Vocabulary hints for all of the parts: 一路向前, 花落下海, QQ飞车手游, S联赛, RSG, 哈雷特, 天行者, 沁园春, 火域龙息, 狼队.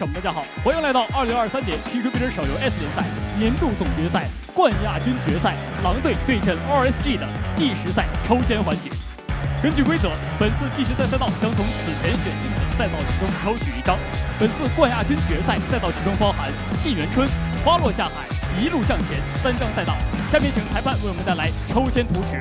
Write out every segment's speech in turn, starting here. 手们，大家好，欢迎来到2023年 QQ 飞车手游 S 联赛年度总决赛冠亚军决赛狼队对阵 RSG 的计时赛抽签环节。根据规则，本次计时赛赛道将从此前选定的赛道之中抽取一张。本次冠亚军决赛赛道之中包含沁园春、花落下海、一路向前三张赛道。下面请裁判为我们带来抽签图纸。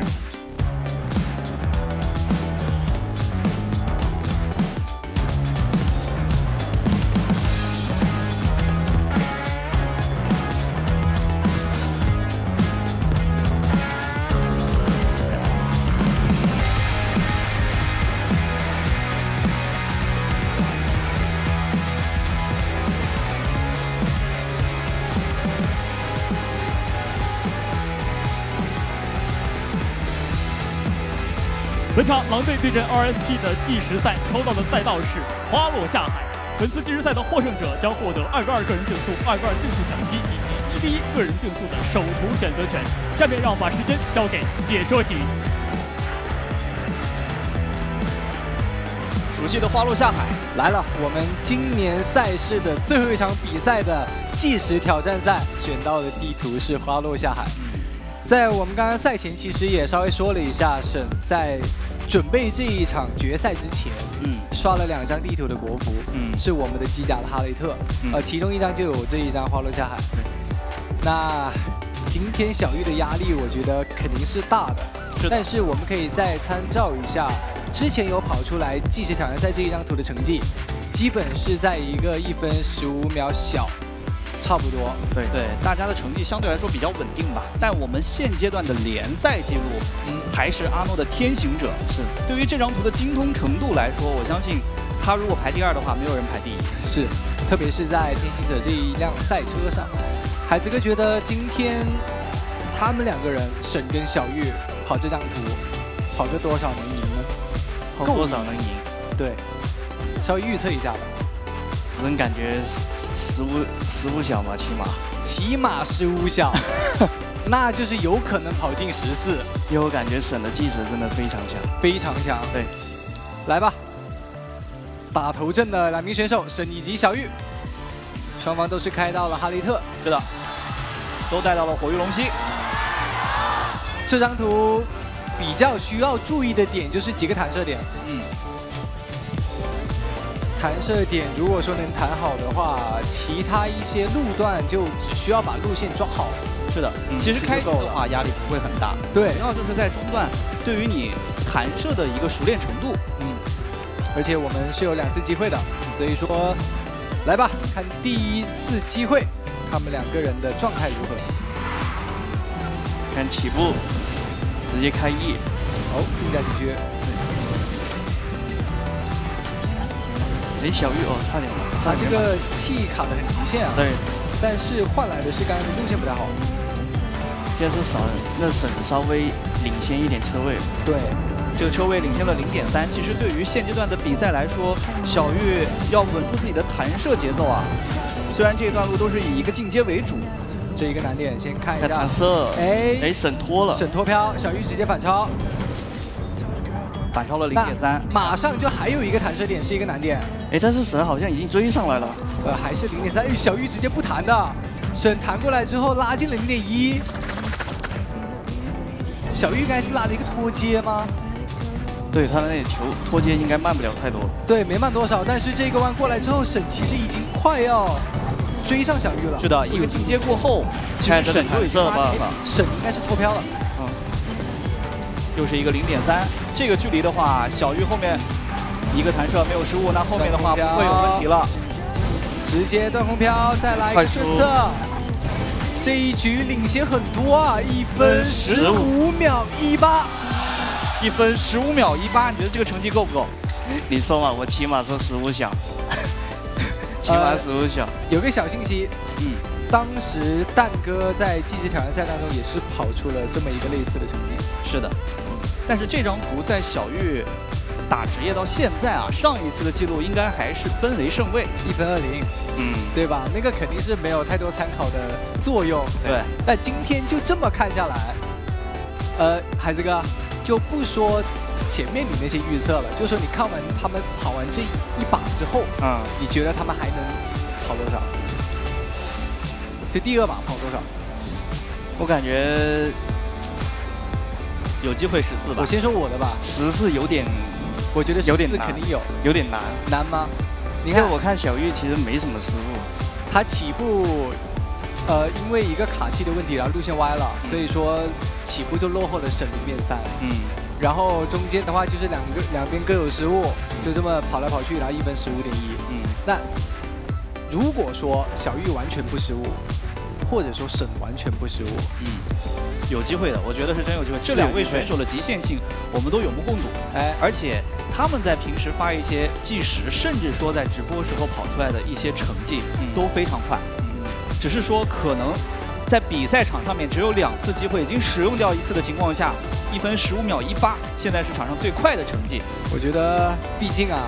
本场狼队对阵 RSG 的计时赛抽到的赛道是花落下海。本次计时赛的获胜者将获得2×2个人竞速、2×2竞速抢七以及1v1个人竞速的首图选择权。下面让我把时间交给解说席。熟悉的花落下海来了，我们今年赛事的最后一场比赛的计时挑战赛选到的地图是花落下海。在我们刚刚赛前其实也稍微说了一下，沈在。 准备这一场决赛之前，刷了2张地图的国服，是我们的机甲的哈雷特，其中一张就有这一张花落下海。那今天小玉的压力，我觉得肯定是大的，但是我们可以再参照一下之前有跑出来计时挑战赛这一张图的成绩，基本是在一个1分15秒小。 差不多，对，大家的成绩相对来说比较稳定吧。但我们现阶段的联赛记录，还是阿诺的天行者。是，对于这张图的精通程度来说，我相信他如果排第2的话，没有人排第1。是，特别是在天行者这一辆赛车上，海子哥觉得今天他们2个人，沈跟小玉跑这张图，跑个多少能赢呢？跑多少能赢？对，稍微预测一下吧。我总感觉。 15小嘛，起码15小，那就是有可能跑进14。因为我感觉沈的计时真的非常强，非常强。对，来吧，打头阵的2名选手沈以及小玉，双方都是开到了哈雷特，是的，都带到了火域龙息。这张图比较需要注意的点就是几个弹射点。弹射点，如果说能弹好的话，其他一些路段就只需要把路线抓好。是的，其实开局的话压力不会很大，对，主要就是在中段对于你弹射的一个熟练程度。而且我们是有2次机会的，所以说，来吧，看第1次机会他们2个人的状态如何。看起步，直接开 E， 好，定在禁区。 哎，小玉哦，差点了，他这个气卡的很极限啊。对，但是换来的是刚才的路线不太好。现在是少，那沈稍微领先一点车位。对，这个车位领先了0.3。其实对于现阶段的比赛来说，小玉要稳住自己的弹射节奏啊。虽然这一段路都是以一个进阶为主，这一个难点先看一下。弹射，哎，沈脱了，沈脱飘，小玉直接反超，反超了0.3，马上就还有一个弹射点是一个难点。 哎，但是沈好像已经追上来了，还是0.3，小玉直接不弹的，沈弹过来之后拉进了0.1，小玉应该是拉了一个脱接吗？对，他的那球脱接应该慢不了太多。对，没慢多少，但是这个弯过来之后，沈其实已经快要追上小玉了。是的，一个进阶过后，其实沈就已经拉了，沈应该是脱飘了。又是一个0.3，这个距离的话，小玉后面。 一个弹射没有失误，那后面的话不会有问题了。直接断空飘，再来一个顺侧。这一局领先很多啊，1分15秒18，1分15秒18，你觉得这个成绩够不够？你说嘛，我起码是15小，起码15小。有个小信息，当时蛋哥在计时挑战赛当中也是跑出了这么一个类似的成绩。是的，但是这张图在小玉。 打职业到现在啊，上一次的记录应该还是奔雷胜卫1分20，对吧？那个肯定是没有太多参考的作用。对。但今天就这么看下来，海子哥就不说前面你那些预测了，就说你看完他们跑完这一把之后，你觉得他们还能跑多少，这第二把跑多少？我感觉有机会14吧。我先说我的吧，14有点，我觉得14肯定有，有点难。难吗？你看，我看小玉其实没什么失误，他起步。 因为一个卡器的问题，然后路线歪了，所以说起步就落后了省0.3。嗯，然后中间的话就是两边各有失误，就这么跑来跑去，然后一分15.1。嗯，那如果说小玉完全不失误，或者说省完全不失误，有机会的，我觉得是真有机会。这两位选手的极限性，我们都有目共睹。哎，而且他们在平时发一些计时，甚至说在直播时候跑出来的一些成绩，都非常快。 只是说，可能在比赛场上面只有2次机会，已经使用掉1次的情况下，1分15.18，现在是场上最快的成绩。我觉得，毕竟啊，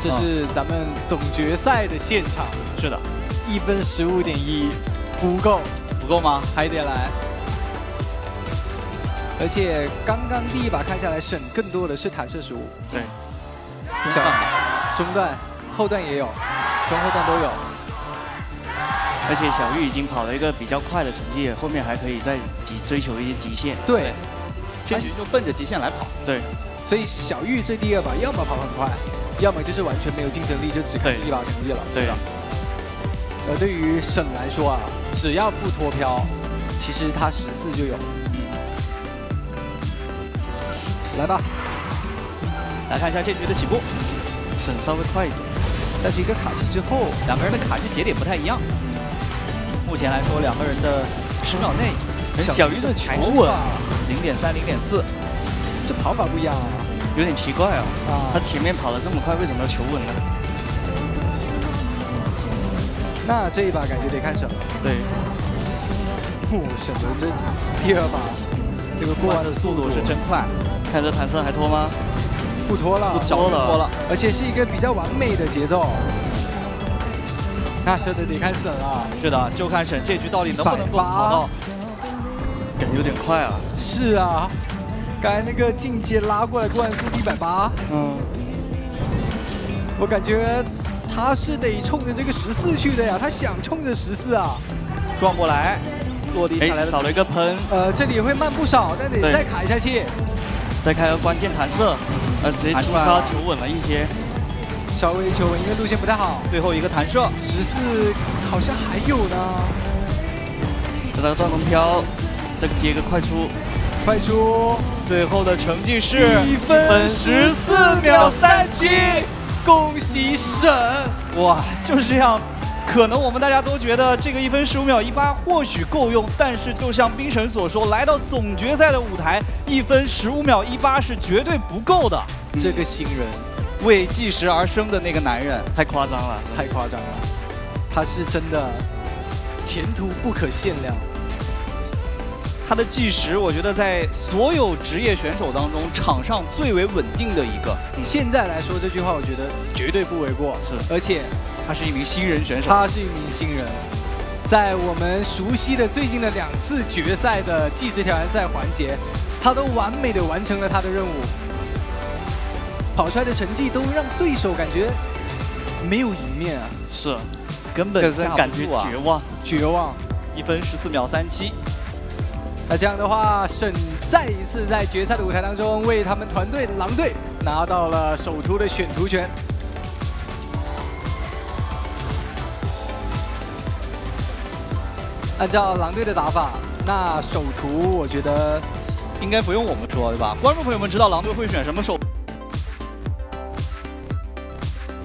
这是咱们总决赛的现场。是的，1分15.1不够，不够吗？还得来。而且刚刚第一把看下来，省更多的是弹射失误。对，中段、后段也有，中后段都有。 而且小玉已经跑了一个比较快的成绩，后面还可以再追求一些极限。对，这局就奔着极限来跑。对，所以小玉这第二把，要么跑很快，要么就是完全没有竞争力，就只看第一把成绩了。对的。对于沈来说啊，只要不脱漂，其实他14就有。来吧，来看一下这局的起步，沈稍微快一点，但是一个卡器之后，两个人的卡器节点不太一样。 目前来说，两个人的10秒内，小鱼的求稳，0.3、0.4，这跑法不一样啊，有点奇怪啊。他前面跑得这么快，为什么要求稳呢？那这一把感觉得看什么？对，沈的这第二把，这个过弯的速度是真快。看这弹射还拖吗？不拖了，不拖了，而且是一个比较完美的节奏。 那真的得看沈啊！是的，就看沈这局到底能不能够跑到，感觉有点快啊。是啊，刚才那个进阶拉过来过弯速180，我感觉他是得冲着这个14去的呀，他想冲着14啊。撞过来，落地下来少了一个喷。这里会慢不少，但得再卡一下气，再开个关键弹射，直接轻杀求稳了一些。 稍微求稳，因为路线不太好。最后一个弹射，14好像还有呢。这个断空飘，再接个快出，快出。最后的成绩是1分14.37，恭喜沈！哇，就是这样。可能我们大家都觉得这个1分15.18或许够用，但是就像冰神所说，来到总决赛的舞台，1分15.18是绝对不够的。这个新人。 为计时而生的那个男人，太夸张了，太夸张了！他是真的前途不可限量。他的计时，我觉得在所有职业选手当中，场上最为稳定的一个。现在来说这句话，我觉得绝对不为过。是，而且他是一名新人选手。他是一名新人，在我们熟悉的最近的2次决赛的计时挑战赛环节，他都完美的完成了他的任务。 跑出来的成绩都让对手感觉没有赢面啊，是，根本感觉绝望，绝望。1分14.37。那这样的话，沈再一次在决赛的舞台当中为他们团队狼队拿到了首图的选图权。按照狼队的打法，那首图我觉得应该不用我们说对吧？观众朋友们知道狼队会选什么首。